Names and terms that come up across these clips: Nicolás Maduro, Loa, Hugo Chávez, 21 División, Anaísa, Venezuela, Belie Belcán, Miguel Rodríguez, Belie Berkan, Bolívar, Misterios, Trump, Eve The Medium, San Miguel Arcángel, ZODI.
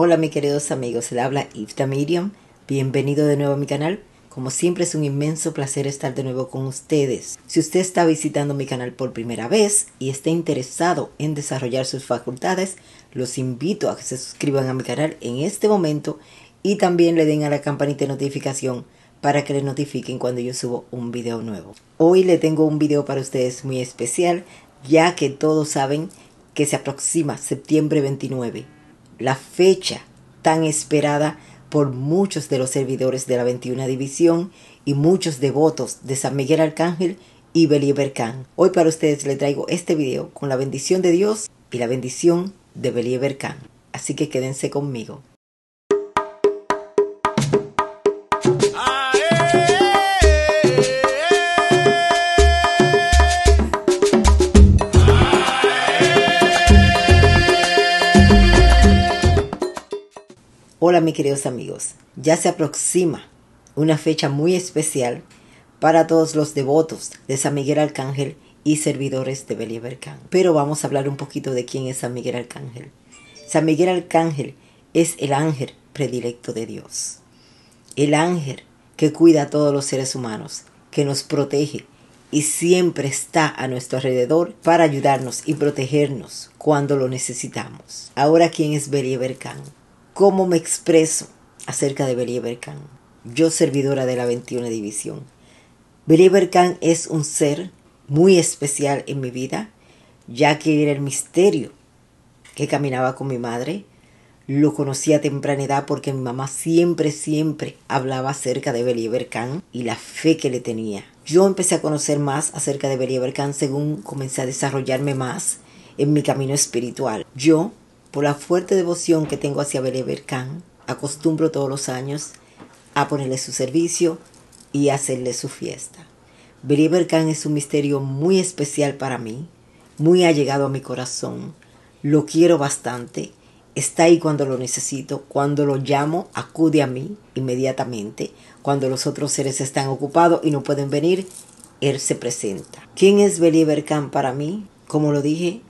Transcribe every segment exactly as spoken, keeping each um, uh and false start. Hola mis queridos amigos, se le habla Eve The Medium. Bienvenido de nuevo a mi canal. Como siempre es un inmenso placer estar de nuevo con ustedes. Si usted está visitando mi canal por primera vez y está interesado en desarrollar sus facultades, los invito a que se suscriban a mi canal en este momento y también le den a la campanita de notificación para que le notifiquen cuando yo subo un video nuevo. Hoy le tengo un video para ustedes muy especial, ya que todos saben que se aproxima septiembre veintinueve. La fecha tan esperada por muchos de los servidores de la veintiuna División y muchos devotos de San Miguel Arcángel y Belie Berkan. Hoy para ustedes le traigo este video con la bendición de Dios y la bendición de Belie Berkan. Así que quédense conmigo. Hola mis queridos amigos, ya se aproxima una fecha muy especial para todos los devotos de San Miguel Arcángel y servidores de Belie Berkan. Pero vamos a hablar un poquito de quién es San Miguel Arcángel. San Miguel Arcángel es el ángel predilecto de Dios. El ángel que cuida a todos los seres humanos, que nos protege y siempre está a nuestro alrededor para ayudarnos y protegernos cuando lo necesitamos. Ahora, ¿quién es Belie Berkan? ¿Cómo me expreso acerca de Belie Berkan? Yo, servidora de la veintiuna División. Belie Berkan es un ser muy especial en mi vida, ya que era el misterio que caminaba con mi madre. Lo conocí a temprana edad porque mi mamá siempre, siempre hablaba acerca de Belie Berkan y la fe que le tenía. Yo empecé a conocer más acerca de Belie Berkan según comencé a desarrollarme más en mi camino espiritual. Yo, por la fuerte devoción que tengo hacia Belie Berkan, acostumbro todos los años a ponerle su servicio y hacerle su fiesta. Belie Berkan es un misterio muy especial para mí, muy allegado a mi corazón. Lo quiero bastante, está ahí cuando lo necesito, cuando lo llamo acude a mí inmediatamente. Cuando los otros seres están ocupados y no pueden venir, él se presenta. ¿Quién es Belie Berkan para mí? Como lo dije,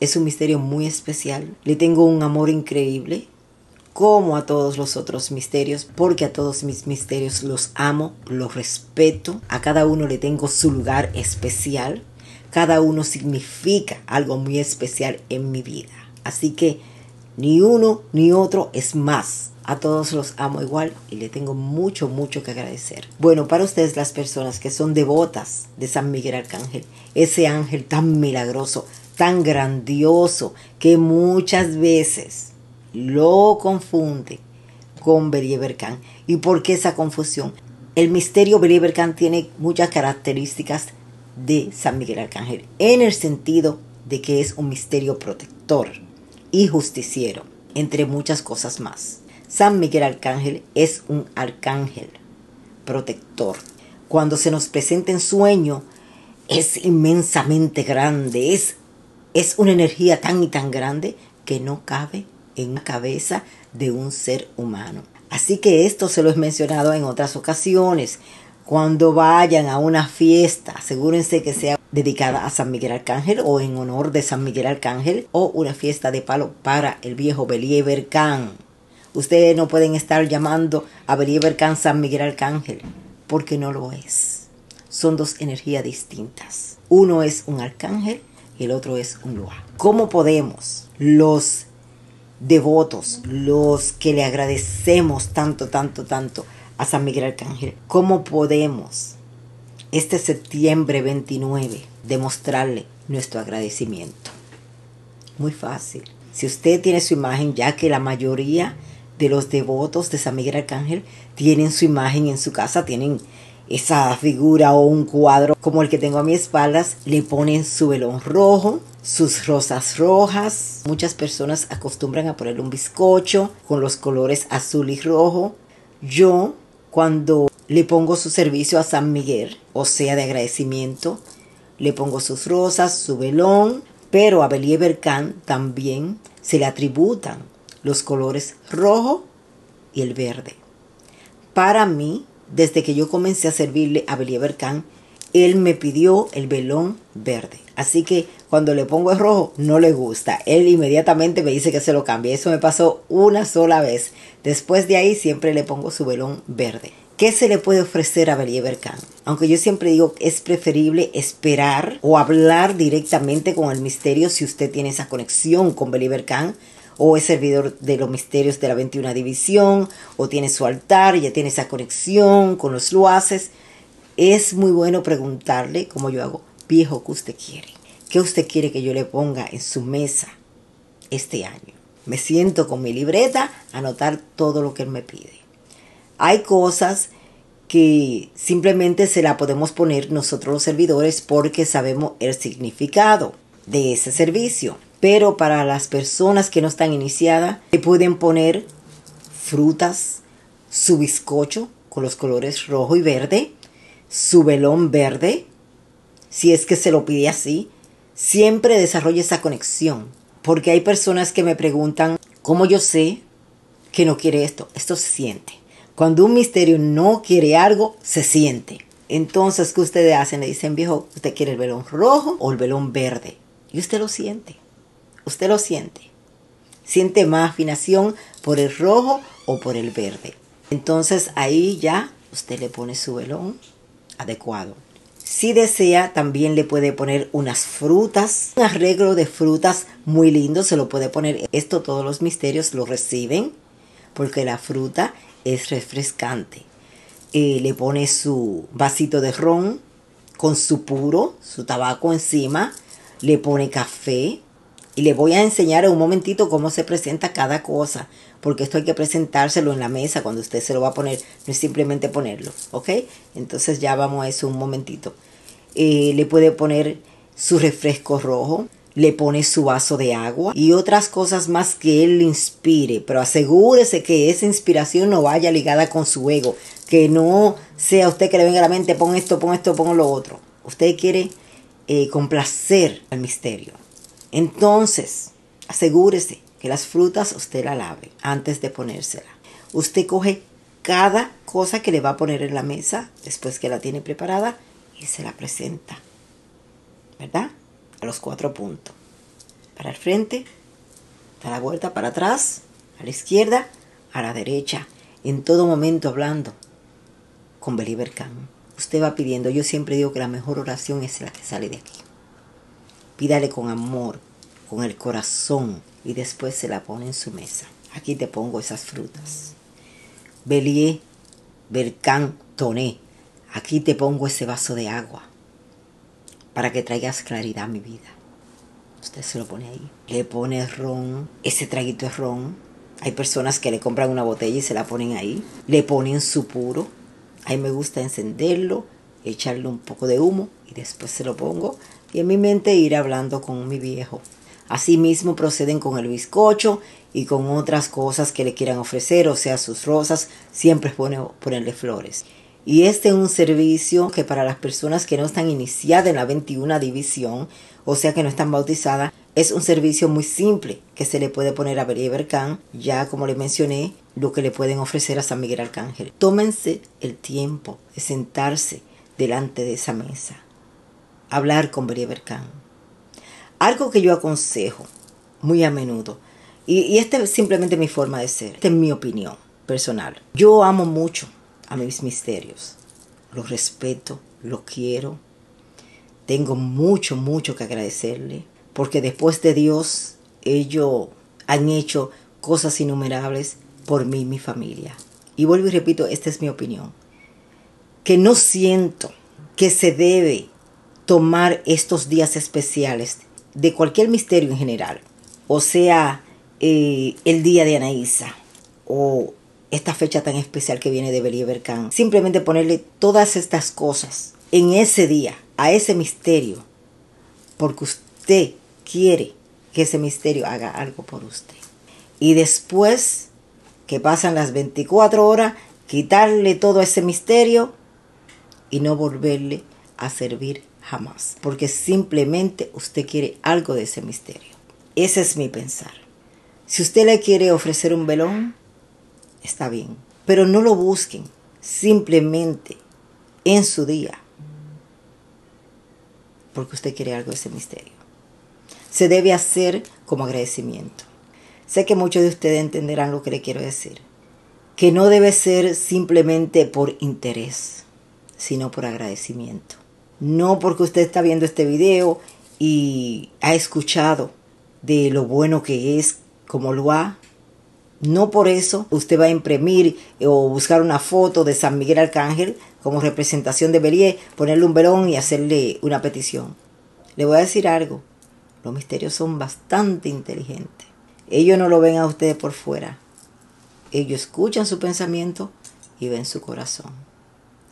es un misterio muy especial. Le tengo un amor increíble, como a todos los otros misterios, porque a todos mis misterios los amo, los respeto. A cada uno le tengo su lugar especial. Cada uno significa algo muy especial en mi vida. Así que ni uno ni otro es más. A todos los amo igual y le tengo mucho, mucho que agradecer. Bueno, para ustedes las personas que son devotas de San Miguel Arcángel, ese ángel tan milagroso, tan grandioso, que muchas veces lo confunde con Belie Berkan. ¿Y por qué esa confusión? El misterio Belie Berkan tiene muchas características de San Miguel Arcángel, en el sentido de que es un misterio protector y justiciero, entre muchas cosas más. San Miguel Arcángel es un arcángel protector. Cuando se nos presenta en sueño, es inmensamente grande, es Es una energía tan y tan grande que no cabe en la cabeza de un ser humano. Así que esto se lo he mencionado en otras ocasiones. Cuando vayan a una fiesta, asegúrense que sea dedicada a San Miguel Arcángel o en honor de San Miguel Arcángel, o una fiesta de palo para el viejo Belie Berkan. Ustedes no pueden estar llamando a Belie Berkan San Miguel Arcángel, porque no lo es. Son dos energías distintas. Uno es un arcángel y el otro es un loa. ¿Cómo podemos los devotos, los que le agradecemos tanto, tanto, tanto a San Miguel Arcángel, cómo podemos este septiembre veintinueve demostrarle nuestro agradecimiento? Muy fácil. Si usted tiene su imagen, ya que la mayoría de los devotos de San Miguel Arcángel tienen su imagen en su casa, tienen esa figura o un cuadro como el que tengo a mis espaldas, le ponen su velón rojo, sus rosas rojas. Muchas personas acostumbran a ponerle un bizcocho con los colores azul y rojo. Yo, cuando le pongo su servicio a San Miguel, o sea de agradecimiento, le pongo sus rosas, su velón, pero a Belie Berkan también se le atributan los colores rojo y el verde. Para mí, desde que yo comencé a servirle a Belie Berkan, él me pidió el velón verde. Así que cuando le pongo el rojo no le gusta. Él inmediatamente me dice que se lo cambie. Eso me pasó una sola vez. Después de ahí siempre le pongo su velón verde. ¿Qué se le puede ofrecer a Belie Berkan? Aunque yo siempre digo que es preferible esperar o hablar directamente con el misterio si usted tiene esa conexión con Belie Berkan, o es servidor de los misterios de la veintiuna División, o tiene su altar, ya tiene esa conexión con los luaces. Es muy bueno preguntarle, como yo hago, viejo, ¿qué usted quiere? ¿Qué usted quiere que yo le ponga en su mesa este año? Me siento con mi libreta a anotar todo lo que él me pide. Hay cosas que simplemente se la podemos poner nosotros los servidores porque sabemos el significado de ese servicio. Pero para las personas que no están iniciadas, le pueden poner frutas, su bizcocho con los colores rojo y verde, su velón verde, si es que se lo pide así. Siempre desarrolle esa conexión, porque hay personas que me preguntan, ¿cómo yo sé que no quiere esto? Esto se siente. Cuando un misterio no quiere algo, se siente. Entonces, ¿qué ustedes hacen? Le dicen, viejo, ¿usted quiere el velón rojo o el velón verde? Y usted lo siente. Usted lo siente. Siente más afinación por el rojo o por el verde. Entonces, ahí ya usted le pone su velón adecuado. Si desea, también le puede poner unas frutas, un arreglo de frutas muy lindo. Se lo puede poner. Esto todos los misterios lo reciben, porque la fruta es refrescante. Eh, le pone su vasito de ron con su puro, su tabaco encima. Le pone café. Y le voy a enseñar en un momentito cómo se presenta cada cosa, porque esto hay que presentárselo en la mesa cuando usted se lo va a poner. No es simplemente ponerlo, ¿ok? Entonces ya vamos a eso un momentito. Eh, le puede poner su refresco rojo. Le pone su vaso de agua y otras cosas más que él le inspire. Pero asegúrese que esa inspiración no vaya ligada con su ego. Que no sea usted que le venga a la mente, pon esto, pon esto, pon lo otro. Usted quiere eh, complacer al misterio. Entonces, asegúrese que las frutas usted la lave antes de ponérsela. Usted coge cada cosa que le va a poner en la mesa después que la tiene preparada y se la presenta, ¿verdad? A los cuatro puntos, para el frente, da la vuelta para atrás, a la izquierda, a la derecha, en todo momento hablando con Belie Berkan. Usted va pidiendo. Yo siempre digo que la mejor oración es la que sale de aquí. Pídale con amor, con el corazón, y después se la pone en su mesa. Aquí te pongo esas frutas, Belie Berkan Toné, aquí te pongo ese vaso de agua para que traigas claridad a mi vida. Usted se lo pone ahí. Le pone ron. Ese traguito es ron. Hay personas que le compran una botella y se la ponen ahí. Le ponen su puro. A mí me gusta encenderlo, echarle un poco de humo y después se lo pongo. Y en mi mente ir hablando con mi viejo. Asimismo proceden con el bizcocho y con otras cosas que le quieran ofrecer. O sea, sus rosas. Siempre pone, ponerle flores. Y este es un servicio que para las personas que no están iniciadas en la veintiuna División, o sea que no están bautizadas, es un servicio muy simple que se le puede poner a Belie Berkan, ya como le mencioné, lo que le pueden ofrecer a San Miguel Arcángel. Tómense el tiempo de sentarse delante de esa mesa, hablar con Belie Berkan. Algo que yo aconsejo muy a menudo, y, y esta es simplemente mi forma de ser, esta es mi opinión personal. Yo amo mucho a mis misterios, los respeto, los quiero, tengo mucho, mucho que agradecerle, porque después de Dios, ellos han hecho cosas innumerables por mí y mi familia. Y vuelvo y repito, esta es mi opinión, que no siento que se debe tomar estos días especiales de cualquier misterio en general, o sea, eh, el día de Anaísa, o esta fecha tan especial que viene de Belie Berkan. Simplemente ponerle todas estas cosas en ese día, a ese misterio, porque usted quiere que ese misterio haga algo por usted. Y después que pasan las veinticuatro horas, quitarle todo ese misterio y no volverle a servir jamás, porque simplemente usted quiere algo de ese misterio. Ese es mi pensar. Si usted le quiere ofrecer un velón, está bien, pero no lo busquen simplemente en su día, porque usted quiere algo de ese misterio. se debe hacer como agradecimiento. Sé que muchos de ustedes entenderán lo que le quiero decir, que no debe ser simplemente por interés, sino por agradecimiento. No porque usted está viendo este video y ha escuchado de lo bueno que es, como lo ha, no por eso usted va a imprimir o buscar una foto de San Miguel Arcángel como representación de Belie, ponerle un velón y hacerle una petición. Le voy a decir algo, los misterios son bastante inteligentes. Ellos no lo ven a ustedes por fuera, ellos escuchan su pensamiento y ven su corazón.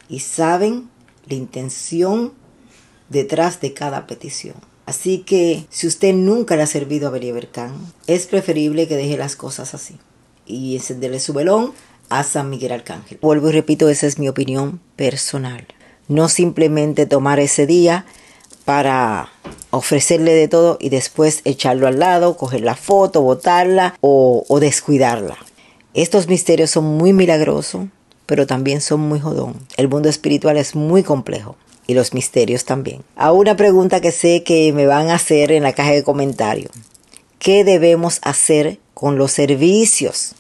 Y saben la intención detrás de cada petición. Así que si usted nunca le ha servido a Belie Berkan, es preferible que deje las cosas así y encenderle su velón a San Miguel Arcángel. Vuelvo y repito, esa es mi opinión personal. No simplemente tomar ese día para ofrecerle de todo y después echarlo al lado, coger la foto, botarla o, o descuidarla. Estos misterios son muy milagrosos, pero también son muy jodón. El mundo espiritual es muy complejo y los misterios también. A una pregunta que sé que me van a hacer en la caja de comentarios. ¿Qué debemos hacer con los servicios?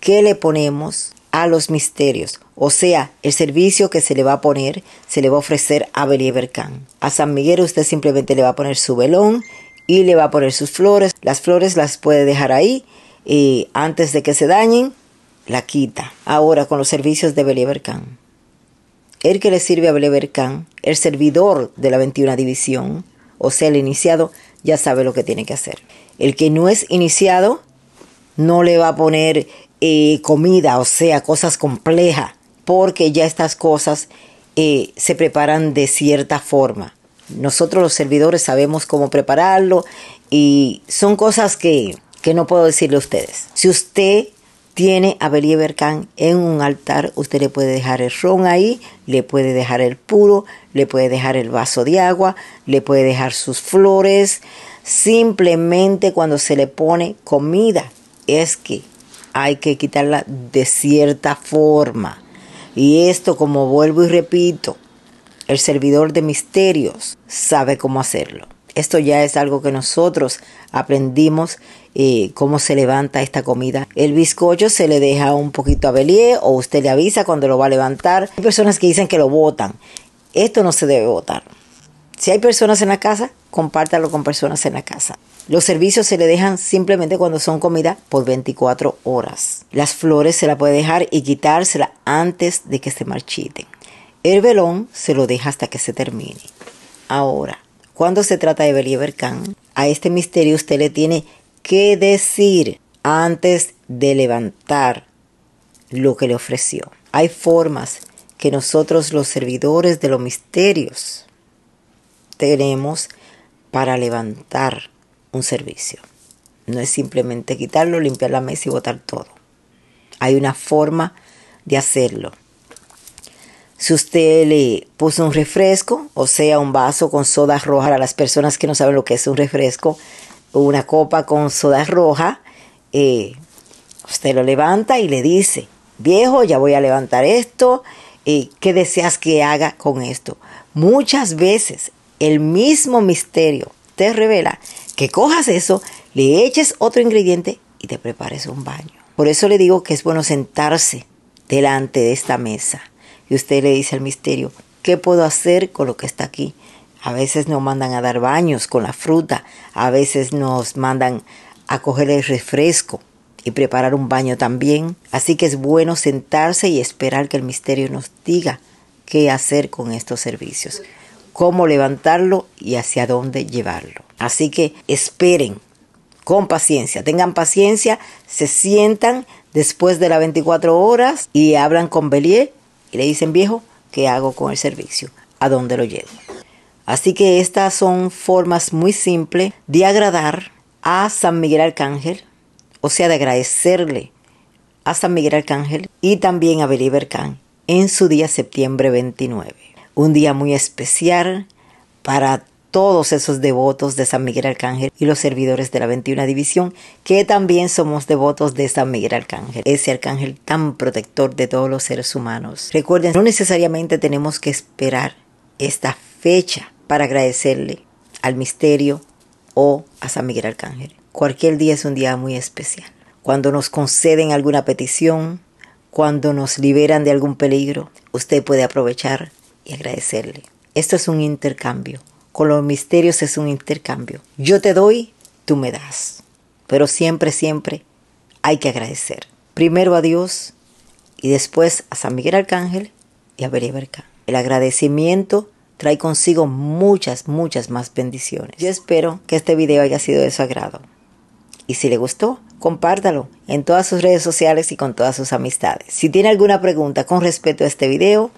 ¿Qué le ponemos a los misterios? O sea, el servicio que se le va a poner, se le va a ofrecer a Belie Berkan. A San Miguel usted simplemente le va a poner su velón y le va a poner sus flores. Las flores las puede dejar ahí y antes de que se dañen, la quita. Ahora con los servicios de Belie Berkan. El que le sirve a Belie Berkan, el servidor de la veintiuna división, o sea el iniciado, ya sabe lo que tiene que hacer. El que no es iniciado no le va a poner eh, comida, o sea cosas complejas, porque ya estas cosas eh, se preparan de cierta forma. Nosotros los servidores sabemos cómo prepararlo y son cosas que, que no puedo decirle a ustedes. Si usted tiene a Belie Berkan en un altar, usted le puede dejar el ron ahí, le puede dejar el puro, le puede dejar el vaso de agua, le puede dejar sus flores. Simplemente cuando se le pone comida es que hay que quitarla de cierta forma. Y esto, como vuelvo y repito, el servidor de misterios sabe cómo hacerlo. Esto ya es algo que nosotros aprendimos, eh, cómo se levanta esta comida. El bizcocho se le deja un poquito a Belie o usted le avisa cuando lo va a levantar. Hay personas que dicen que lo botan. Esto no se debe botar. Si hay personas en la casa, compártalo con personas en la casa. Los servicios se le dejan simplemente cuando son comida por veinticuatro horas. Las flores se las puede dejar y quitársela antes de que se marchiten. El velón se lo deja hasta que se termine. Ahora, cuando se trata de Belie Berkan, a este misterio usted le tiene que decir antes de levantar lo que le ofreció. Hay formas que nosotros los servidores de los misterios tenemos para levantar un servicio. No es simplemente quitarlo, limpiar la mesa y botar todo. Hay una forma de hacerlo. Si usted le puso un refresco, o sea un vaso con soda roja, a las personas que no saben lo que es un refresco, una copa con soda roja, eh, usted lo levanta y le dice, viejo, ya voy a levantar esto, eh, ¿qué deseas que haga con esto? Muchas veces el mismo misterio te revela que cojas eso, le eches otro ingrediente y te prepares un baño. Por eso le digo que es bueno sentarse delante de esta mesa. Y usted le dice al misterio, ¿qué puedo hacer con lo que está aquí? A veces nos mandan a dar baños con la fruta. A veces nos mandan a coger el refresco y preparar un baño también. Así que es bueno sentarse y esperar que el misterio nos diga qué hacer con estos servicios. Cómo levantarlo y hacia dónde llevarlo. Así que esperen con paciencia. Tengan paciencia, se sientan después de las veinticuatro horas y hablan con Belie. Y le dicen, viejo, ¿qué hago con el servicio? ¿A dónde lo llevo? Así que estas son formas muy simples de agradar a San Miguel Arcángel. O sea, de agradecerle a San Miguel Arcángel y también a Belie Berkan en su día septiembre veintinueve. Un día muy especial para todos esos devotos de San Miguel Arcángel y los servidores de la veintiuna División, que también somos devotos de San Miguel Arcángel, ese arcángel tan protector de todos los seres humanos. Recuerden, no necesariamente tenemos que esperar esta fecha para agradecerle al misterio o a San Miguel Arcángel. Cualquier día es un día muy especial. Cuando nos conceden alguna petición, cuando nos liberan de algún peligro, usted puede aprovechar y agradecerle. Esto es un intercambio. Con los misterios es un intercambio. Yo te doy, tú me das. Pero siempre, siempre hay que agradecer. Primero a Dios y después a San Miguel Arcángel y a Berie Berkan. El agradecimiento trae consigo muchas, muchas más bendiciones. Yo espero que este video haya sido de su agrado. Y si le gustó, compártalo en todas sus redes sociales y con todas sus amistades. Si tiene alguna pregunta con respecto a este video,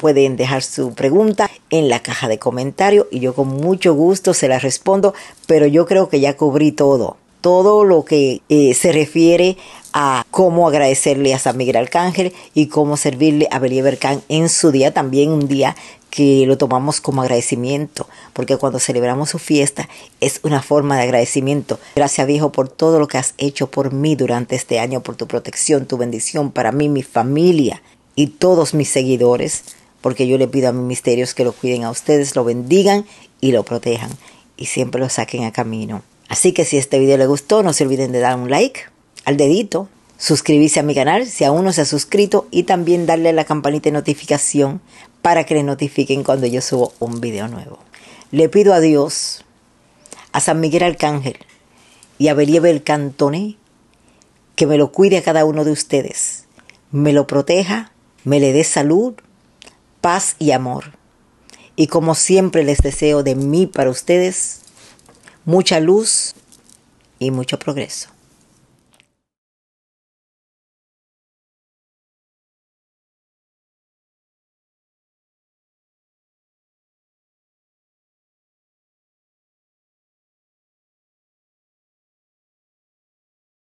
pueden dejar su pregunta en la caja de comentarios y yo con mucho gusto se la respondo, pero yo creo que ya cubrí todo. Todo lo que eh, se refiere a cómo agradecerle a San Miguel Arcángel y cómo servirle a Belie Berkan en su día, también un día que lo tomamos como agradecimiento, porque cuando celebramos su fiesta es una forma de agradecimiento. Gracias, viejo, por todo lo que has hecho por mí durante este año, por tu protección, tu bendición para mí, mi familia y todos mis seguidores, porque yo le pido a mis misterios que lo cuiden a ustedes, lo bendigan y lo protejan y siempre lo saquen a camino. Así que si este video le gustó, no se olviden de dar un like, al dedito, suscribirse a mi canal si aún no se ha suscrito y también darle a la campanita de notificación para que le notifiquen cuando yo subo un video nuevo. Le pido a Dios, a San Miguel Arcángel y a Belie Belcán que me lo cuide a cada uno de ustedes, me lo proteja, me le dé salud, paz y amor. Y como siempre les deseo de mí para ustedes, mucha luz y mucho progreso.